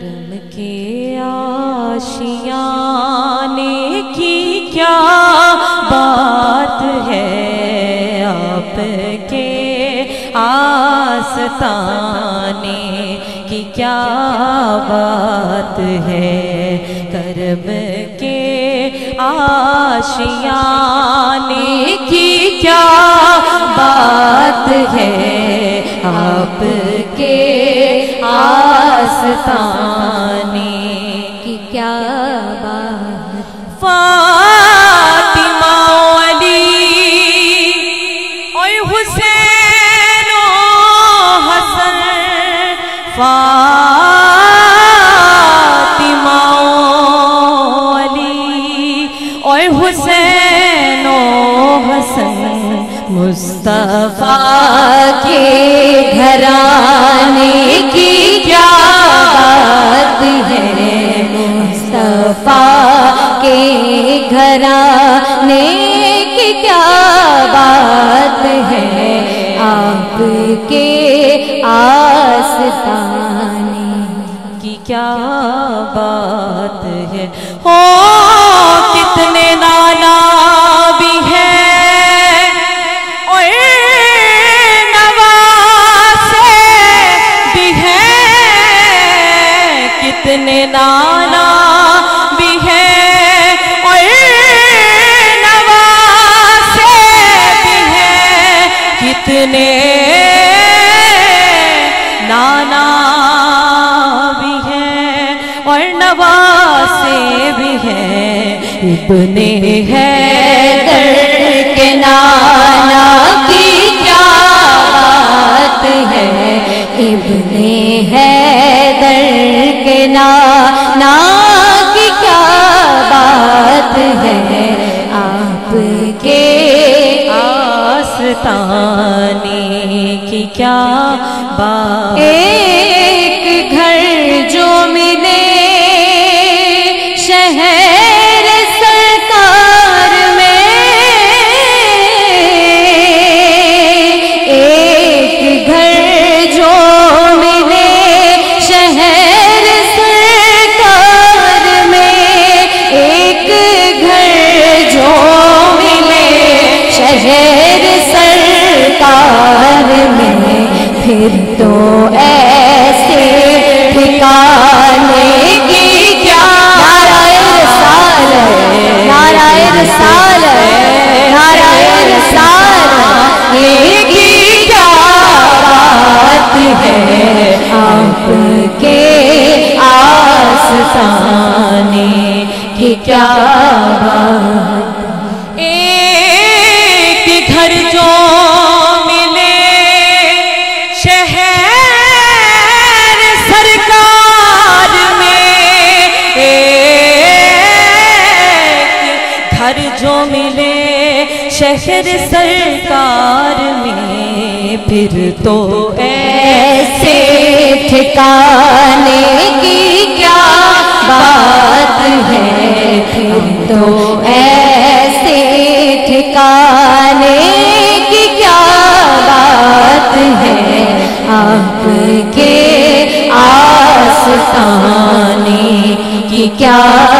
करम के आशियाने की क्या बात है, आपके आस्ताने की क्या बात है। करम के आशियाने की क्या बात है, आपके आस्ताने की क्या बात। फातिमा अली और हुसैनो हसन, फातिमा अली और हुसैनो हसन, मुस्तफा के घराने की क्या बात है, मुस्तफा के घराने की क्या बात है, आपके आस्ताने की क्या बात है। हो कितने नाला भी है नाना भी है और नवासे भी है, कितने नाना भी है और नवासे भी है। इतने हैदर के नाना की क्या बात है, इतने हैदर के नाना की क्या बात है, आपके आस्ताने की क्या बात। एक घर जो मिले शहर सरकार में, एक घर जो मिले शहर शहर सरकार में, फिर तो ऐसे ठिकाने की क्या। नारायण साल नारायण साल लेगी क्या बात है, आपके आस्ताने की क्या बात। घर जो मिले शहर सरकार में, एक घर जो मिले शहर सरकार में, फिर तो ऐसे ठिकाने की क्या बात है, फिर तो ऐसे ठिकाने की क्या बात है, आपके आस्ताने की क्या